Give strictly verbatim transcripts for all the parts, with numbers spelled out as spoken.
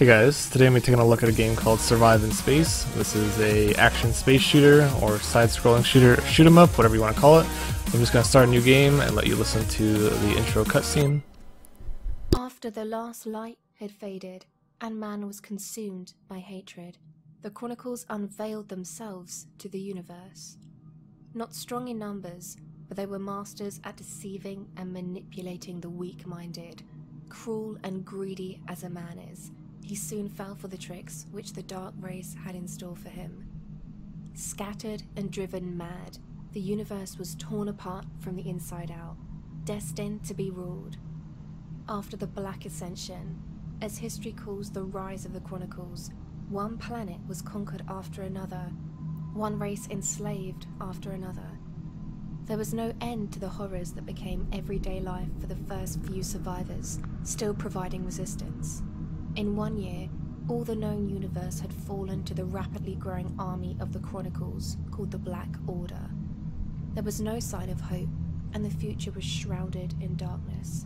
Hey guys, today I'm taking a look at a game called Survive in Space. This is a action space shooter or side-scrolling shooter, shoot 'em up, whatever you want to call it. I'm just going to start a new game and let you listen to the intro cutscene. After the last light had faded and man was consumed by hatred, the Chronicles unveiled themselves to the universe. Not strong in numbers, but they were masters at deceiving and manipulating the weak-minded, cruel and greedy as a man is. He soon fell for the tricks which the dark race had in store for him. Scattered and driven mad, the universe was torn apart from the inside out, destined to be ruled. After the Black Ascension, as history calls the rise of the Chronicles, one planet was conquered after another, one race enslaved after another. There was no end to the horrors that became everyday life for the first few survivors, still providing resistance. In one year, all the known universe had fallen to the rapidly growing army of the Chronicles, called the Black Order. There was no sign of hope, and the future was shrouded in darkness.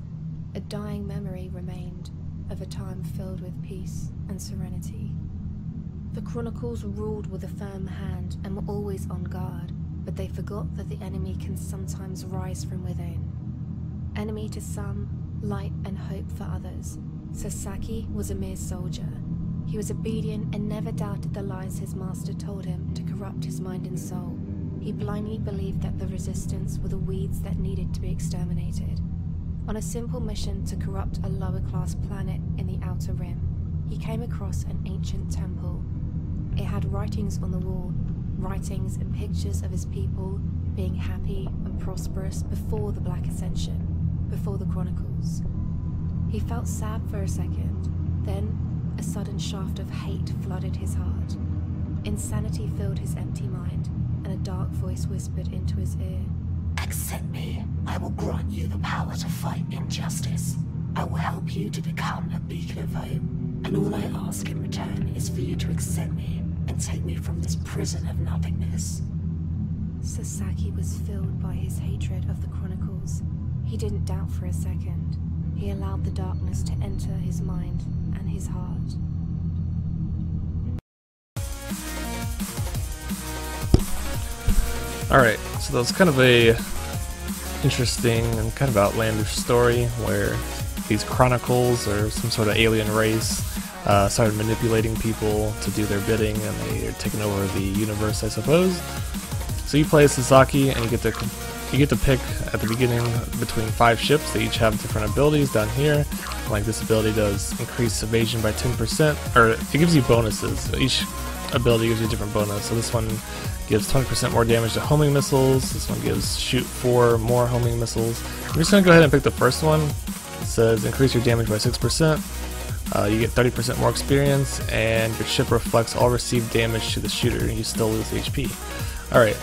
A dying memory remained of a time filled with peace and serenity. The Chronicles ruled with a firm hand and were always on guard, but they forgot that the enemy can sometimes rise from within. Enemy to some, light and hope for others. Sasaki was a mere soldier. He was obedient and never doubted the lies his master told him to corrupt his mind and soul. He blindly believed that the resistance were the weeds that needed to be exterminated. On a simple mission to corrupt a lower-class planet in the Outer Rim, he came across an ancient temple. It had writings on the wall, writings and pictures of his people being happy and prosperous before the Black Ascension, before the Chronicles. He felt sad for a second, then a sudden shaft of hate flooded his heart. Insanity filled his empty mind, and a dark voice whispered into his ear. Accept me. I will grant you the power to fight injustice. I will help you to become a beacon of hope. And all I ask in return is for you to accept me and take me from this prison of nothingness. Sasaki was filled by his hatred of the Chronicles. He didn't doubt for a second. He allowed the darkness to enter his mind and his heart. Alright, so that was kind of a interesting and kind of outlandish story where these Chronicles or some sort of alien race uh, started manipulating people to do their bidding, and they are taking over the universe, I suppose. So you play as Sasaki and you get to You get to pick at the beginning between five ships. They each have different abilities down here. Like this ability does increase evasion by ten percent, or it gives you bonuses. Each ability gives you a different bonus. So this one gives twenty percent more damage to homing missiles. This one gives shoot four more homing missiles. I'm just going to go ahead and pick the first one. It says increase your damage by six percent. Uh, you get thirty percent more experience, and your ship reflects all received damage to the shooter. You still lose H P. Alright.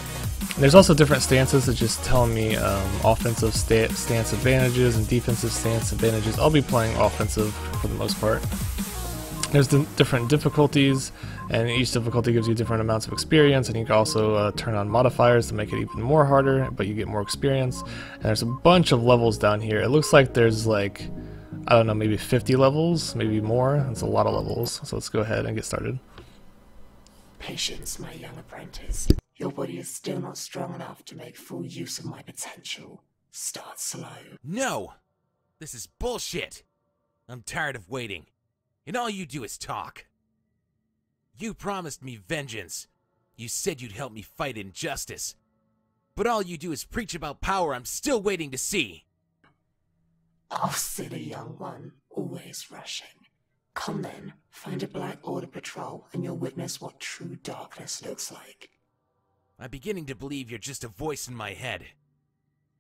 There's also different stances that just tell me um, offensive sta stance advantages and defensive stance advantages. I'll be playing offensive for the most part. There's the different difficulties, and each difficulty gives you different amounts of experience, and you can also uh, turn on modifiers to make it even more harder, but you get more experience. And there's a bunch of levels down here. It looks like there's like, I don't know, maybe fifty levels, maybe more. That's a lot of levels, so let's go ahead and get started. Patience, my young apprentice. Your body is still not strong enough to make full use of my potential. Start slow. No! This is bullshit! I'm tired of waiting, and all you do is talk. You promised me vengeance. You said you'd help me fight injustice. But all you do is preach about power I'm still waiting to see. Oh, silly young one, always rushing. Come then, find a Black Order patrol, and you'll witness what true darkness looks like. I'm beginning to believe you're just a voice in my head.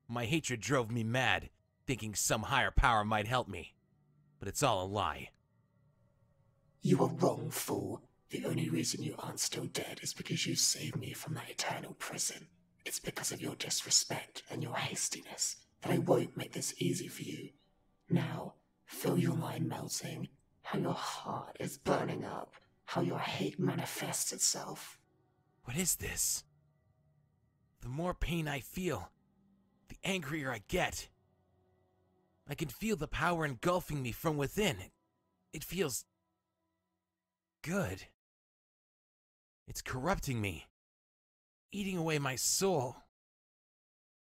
My hatred drove me mad, thinking some higher power might help me. But it's all a lie. You are wrong, fool. The only reason you aren't still dead is because you saved me from that eternal prison. It's because of your disrespect and your hastiness that I won't make this easy for you. Now, feel your mind melting, how your heart is burning up, how your hate manifests itself. What is this? The more pain I feel, the angrier I get. I can feel the power engulfing me from within. It feels good. It's corrupting me, eating away my soul.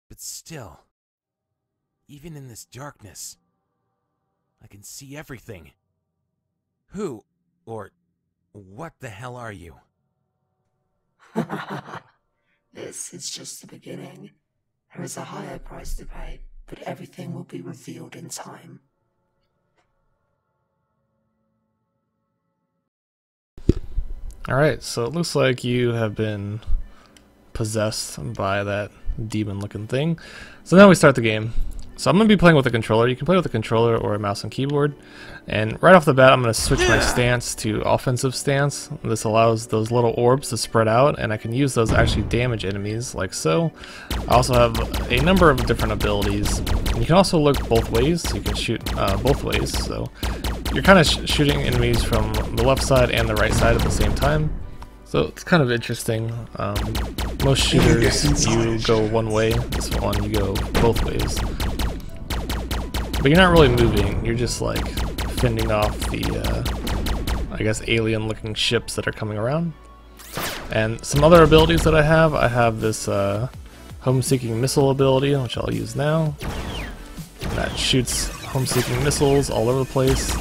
But still, even in this darkness, I can see everything. Who, or what the hell are you? This is just the beginning. There is a higher price to pay, but everything will be revealed in time. Alright, so it looks like you have been possessed by that demon-looking thing. So now we start the game. So I'm going to be playing with a controller. You can play with a controller or a mouse and keyboard. And right off the bat, I'm going to switch my stance to offensive stance. This allows those little orbs to spread out, and I can use those to actually damage enemies, like so. I also have a number of different abilities. And you can also look both ways, so you can shoot uh, both ways. So you're kind of sh shooting enemies from the left side and the right side at the same time. So it's kind of interesting. Um, most shooters, you go one way. This one, you go both ways. But you're not really moving, you're just like fending off the, uh, I guess, alien looking ships that are coming around. And some other abilities that I have, I have this uh, home-seeking missile ability, which I'll use now. That shoots home-seeking missiles all over the place.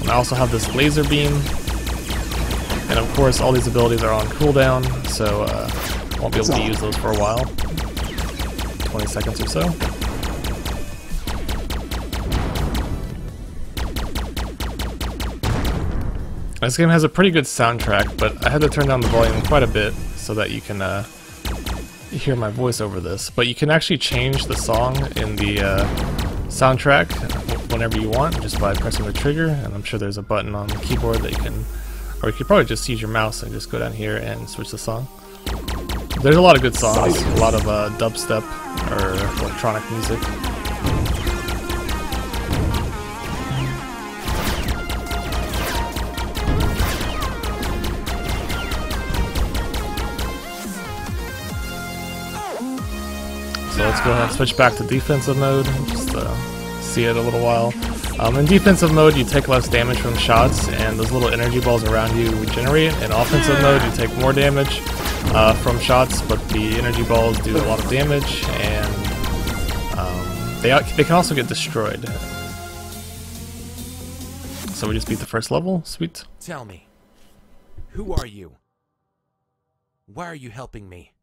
And I also have this laser beam. And of course, all these abilities are on cooldown, so uh, I won't be able to use those for a while. twenty seconds or so. This game has a pretty good soundtrack, but I had to turn down the volume quite a bit so that you can uh, hear my voice over this. But you can actually change the song in the uh, soundtrack whenever you want, just by pressing the trigger. And I'm sure there's a button on the keyboard that you can, or you could probably just use your mouse and just go down here and switch the song. There's a lot of good songs, a lot of uh, dubstep or electronic music. So let's go ahead and switch back to defensive mode, just uh, see it a little while. Um, in defensive mode, you take less damage from shots, and those little energy balls around you regenerate. In offensive mode, you take more damage uh, from shots, but the energy balls do a lot of damage, and um, they, they can also get destroyed. So we just beat the first level, sweet. Tell me, who are you? Why are you helping me?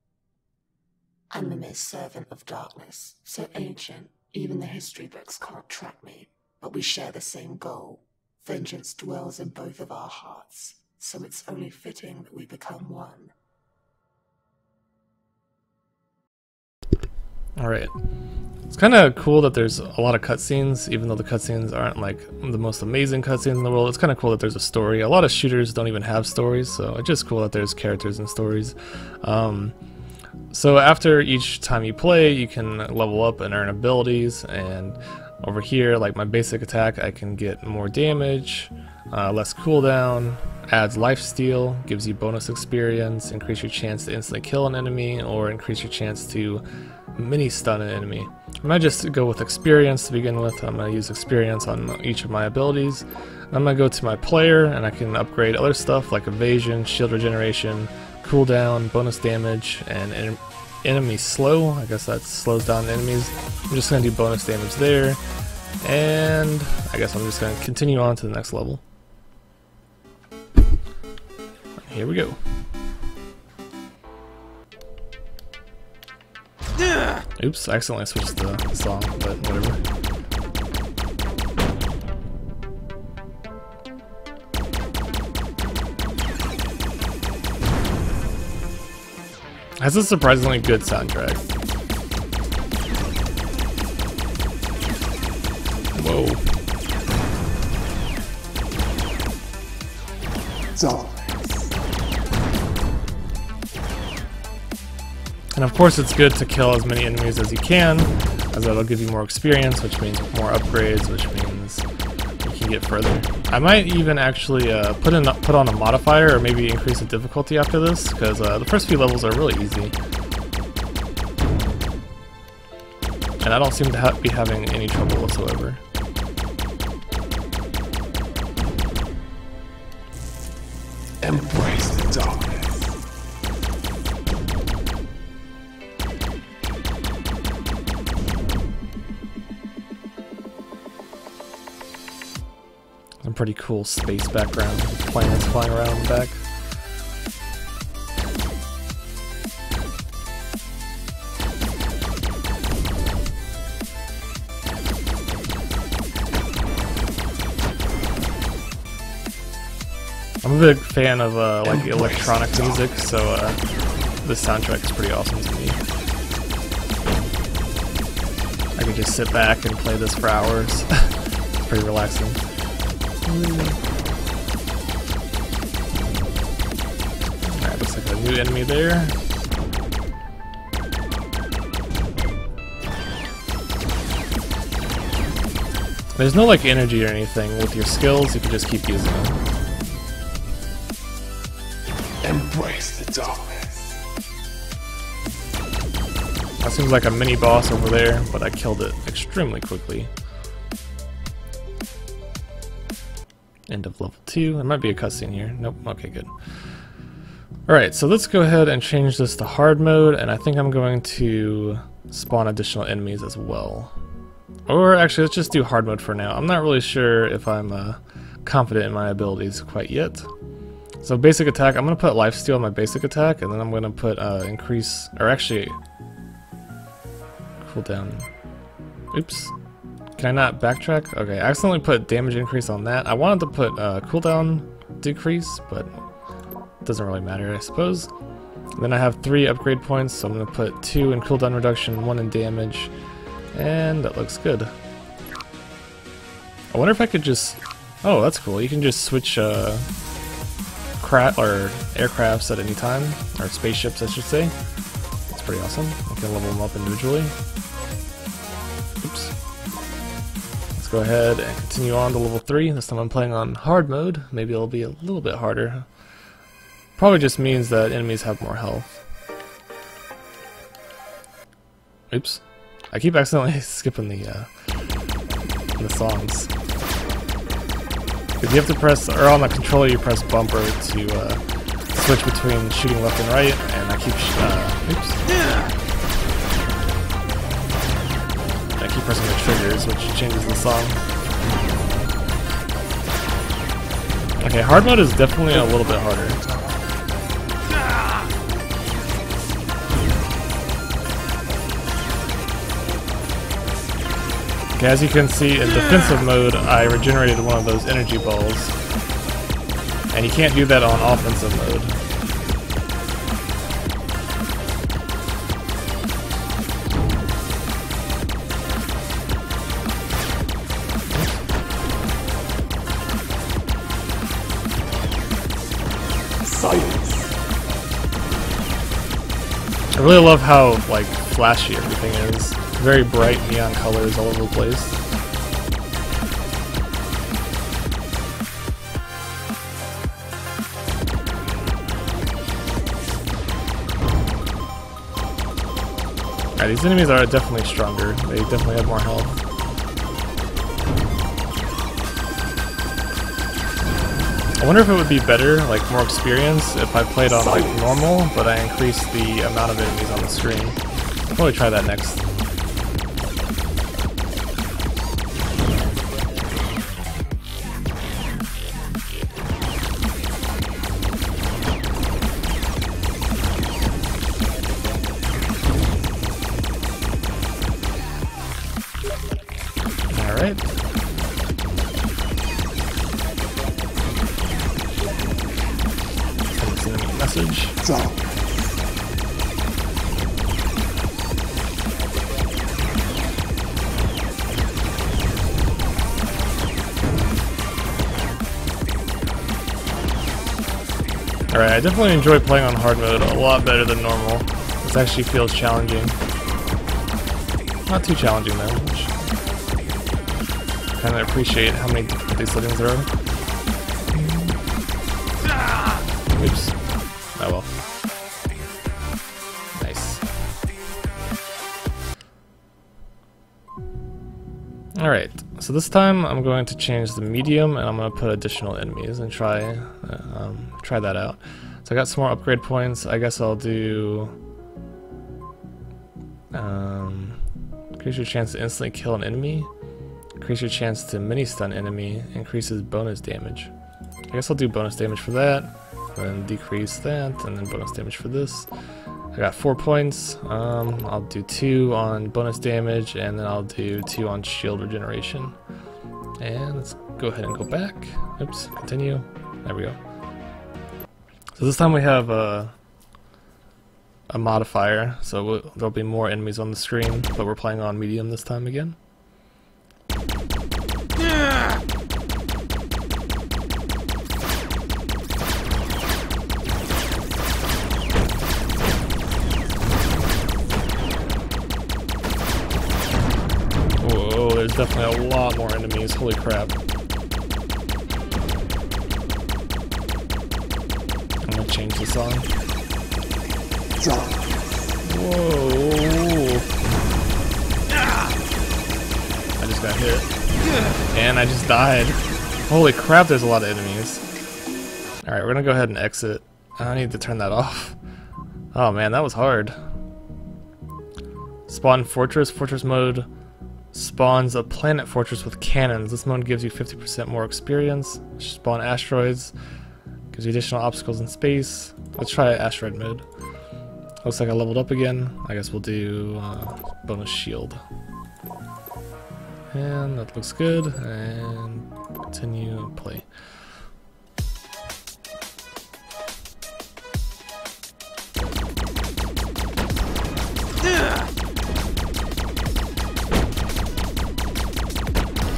I'm a mere servant of darkness, so ancient, even the history books can't track me. But we share the same goal. Vengeance dwells in both of our hearts, so it's only fitting that we become one. Alright. It's kind of cool that there's a lot of cutscenes, even though the cutscenes aren't like the most amazing cutscenes in the world. It's kind of cool that there's a story. A lot of shooters don't even have stories, so it's just cool that there's characters and stories. Um... So after each time you play, you can level up and earn abilities, and over here, like my basic attack, I can get more damage, uh, less cooldown, adds lifesteal, gives you bonus experience, increase your chance to instantly kill an enemy, or increase your chance to mini-stun an enemy. I might just go with experience to begin with. I'm going to use experience on each of my abilities. I'm going to go to my player, and I can upgrade other stuff like evasion, shield regeneration, cooldown, bonus damage, and en enemy slow. I guess that slows down enemies. I'm just going to do bonus damage there, and I guess I'm just going to continue on to the next level. Here we go. Oops, I accidentally switched the song, but whatever. Has a surprisingly good soundtrack. Whoa. So. And of course it's good to kill as many enemies as you can, as that'll give you more experience, which means more upgrades, which means you can get further. I might even actually uh, put in put on a modifier, or maybe increase the difficulty after this, because uh, the first few levels are really easy, and I don't seem to ha be having any trouble whatsoever. Embrace the darkness. Some pretty cool space background with planets flying around in the back. I'm a big fan of uh, like electronic music, so uh, this soundtrack is pretty awesome to me. I could just sit back and play this for hours. It's pretty relaxing. Alright, looks like a new enemy there. There's no like energy or anything. With your skills, you can just keep using them. Embrace the darkness. That seems like a mini boss over there, but I killed it extremely quickly. End of level two. There might be a cutscene here. Nope. Okay, good. Alright, so let's go ahead and change this to hard mode, and I think I'm going to spawn additional enemies as well. Or actually, let's just do hard mode for now. I'm not really sure if I'm uh, confident in my abilities quite yet. So basic attack, I'm going to put lifesteal on my basic attack, and then I'm going to put uh, increase, or actually, cooldown. Oops. Can I not backtrack? Okay, I accidentally put damage increase on that. I wanted to put uh, cooldown decrease, but it doesn't really matter, I suppose. And then I have three upgrade points, so I'm going to put two in cooldown reduction, one in damage, and that looks good. I wonder if I could just... Oh, that's cool. You can just switch... Uh, or aircrafts at any time, or spaceships I should say. That's pretty awesome. I can level them up individually. Oops. Let's go ahead and continue on to level three. This time I'm playing on hard mode. Maybe it'll be a little bit harder. Probably just means that enemies have more health. Oops. I keep accidentally skipping the, uh, the songs. If you have to press, or on the controller you press bumper to uh, switch between shooting left and right, and I keep sh uh, oops. Yeah. I keep pressing the triggers, which changes the song. Okay, hard mode is definitely a little bit harder. Okay, as you can see, in defensive mode, I regenerated one of those energy balls. And you can't do that on offensive mode. Silence. I really love how, like, flashy everything is. Very bright neon colors all over the place. Alright, these enemies are definitely stronger. They definitely have more health. I wonder if it would be better, like more experience, if I played on like normal, but I increased the amount of enemies on the screen. I'll probably try that next. Alright, I definitely enjoy playing on hard mode a lot better than normal. This actually feels challenging. Not too challenging though, which kind of appreciate how many difficulty settings there are. Oops. Oh well. Nice. Alright, So this time I'm going to change the medium and I'm going to put additional enemies and try um, try that out. So I got some more upgrade points. I guess I'll do um, increase your chance to instantly kill an enemy, increase your chance to mini stun enemy, increases bonus damage. I guess I'll do bonus damage for that, and decrease that, and then bonus damage for this. I got four points. Um, I'll do two on bonus damage, and then I'll do two on shield regeneration. And let's go ahead and go back. Oops, continue. There we go. So this time we have a, a modifier, so we'll, there'll be more enemies on the screen, but we're playing on medium this time again. Yeah! There's definitely a lot more enemies, holy crap. I'm gonna change the song. Whoa. I just got hit. And I just died. Holy crap, there's a lot of enemies. Alright, we're gonna go ahead and exit. I need to turn that off. Oh man, that was hard. Spawn Fortress, Fortress Mode. Spawns a planet fortress with cannons. This mode gives you fifty percent more experience. Spawn asteroids. Gives you additional obstacles in space. Let's try asteroid mode. Looks like I leveled up again. I guess we'll do uh, bonus shield. And that looks good. And continue and play.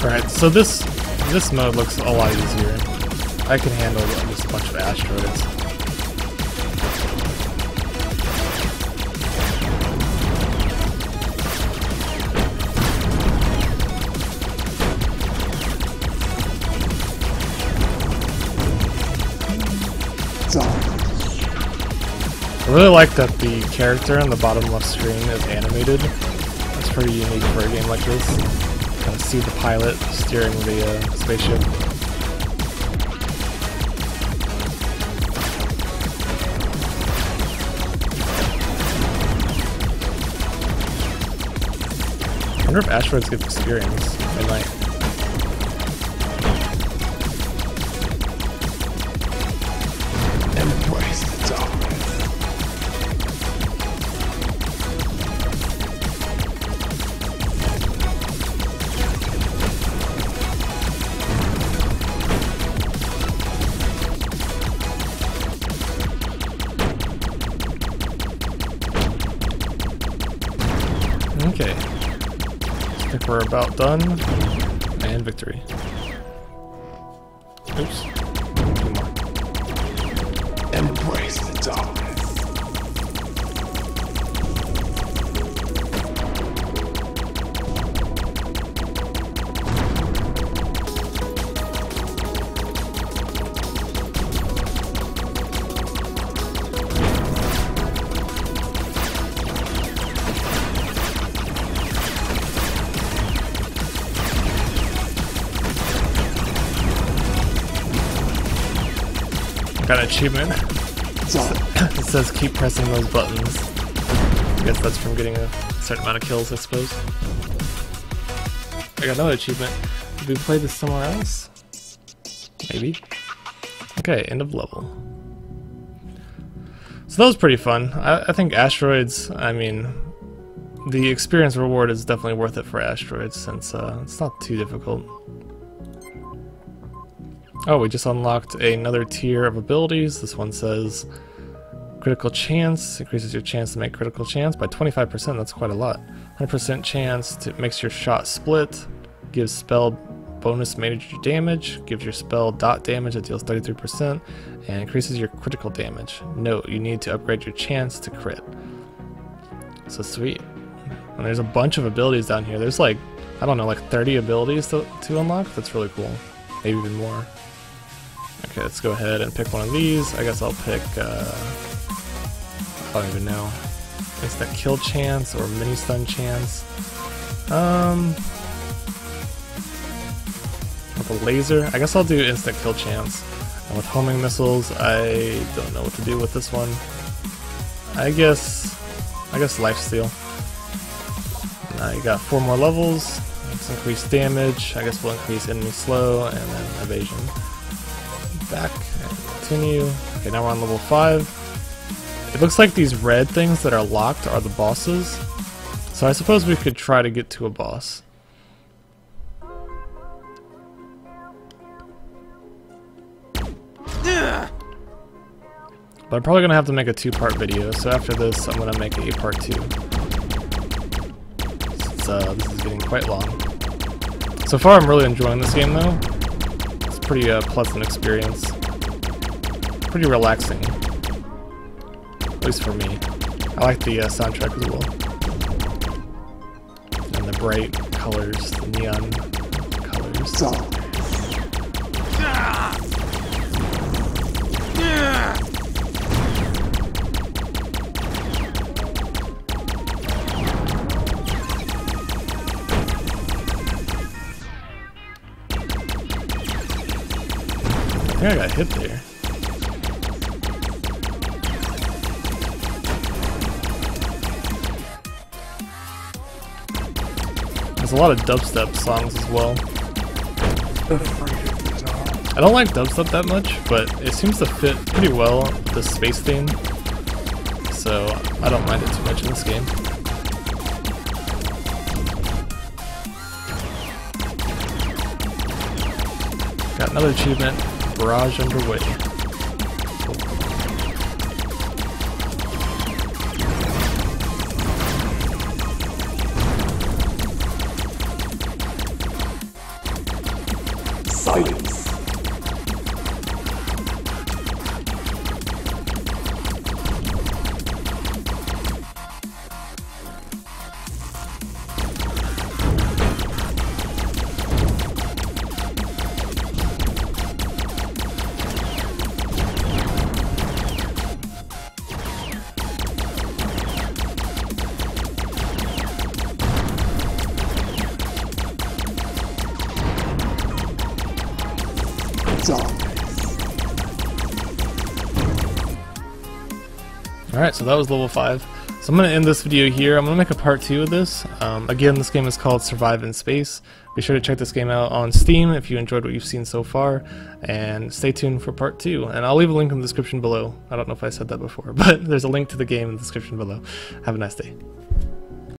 Alright, so this this mode looks a lot easier. I can handle this bunch of asteroids. I really like that the character on the bottom left screen is animated. That's pretty unique for a game like this. Kind of see the pilot steering the uh, spaceship. I wonder if asteroids give experience. They might. Embrace the darkness. Okay, I think we're about done, and victory. Oops. Embrace the darkness. Got an achievement. It says keep pressing those buttons. I guess that's from getting a certain amount of kills, I suppose. I got another achievement. Did we play this somewhere else? Maybe. Okay, end of level. So that was pretty fun. I, I think asteroids, I mean, the experience reward is definitely worth it for asteroids since uh, it's not too difficult. Oh, we just unlocked another tier of abilities. This one says critical chance, increases your chance to make critical chance by twenty-five percent, that's quite a lot. one hundred percent chance to makes your shot split, gives spell bonus major damage, gives your spell dot damage that deals thirty-three percent, and increases your critical damage. Note, you need to upgrade your chance to crit. So sweet. And there's a bunch of abilities down here. There's like, I don't know, like thirty abilities to, to unlock? That's really cool. Maybe even more. Okay, let's go ahead and pick one of these. I guess I'll pick, uh, I don't even know. It's that kill chance or mini stun chance. Um, a laser. I guess I'll do instant kill chance. And with homing missiles, I don't know what to do with this one. I guess... I guess lifesteal. Now you got four more levels. Let's increase damage. I guess we'll increase enemy slow, and then evasion. Back. And continue. Okay, now we're on level five. It looks like these red things that are locked are the bosses. So I suppose we could try to get to a boss. But I'm probably gonna have to make a two-part video, so after this I'm gonna make a part two. Since uh, this is getting quite long. So far I'm really enjoying this game though. It's a pretty uh, pleasant experience. Pretty relaxing. At least for me. I like the uh, soundtrack as well. And the bright colors, the neon colors. Oh. I think I got hit there. There's a lot of dubstep songs as well. I don't like dubstep that much, but it seems to fit pretty well the space theme. So I don't mind it too much in this game. Got another achievement. Barrage underway. Cool. Silence. Alright, so that was level five. So I'm going to end this video here. I'm going to make a part two of this. Um, again, this game is called Survive in Space. Be sure to check this game out on Steam if you enjoyed what you've seen so far. And stay tuned for part two. And I'll leave a link in the description below. I don't know if I said that before, but there's a link to the game in the description below. Have a nice day.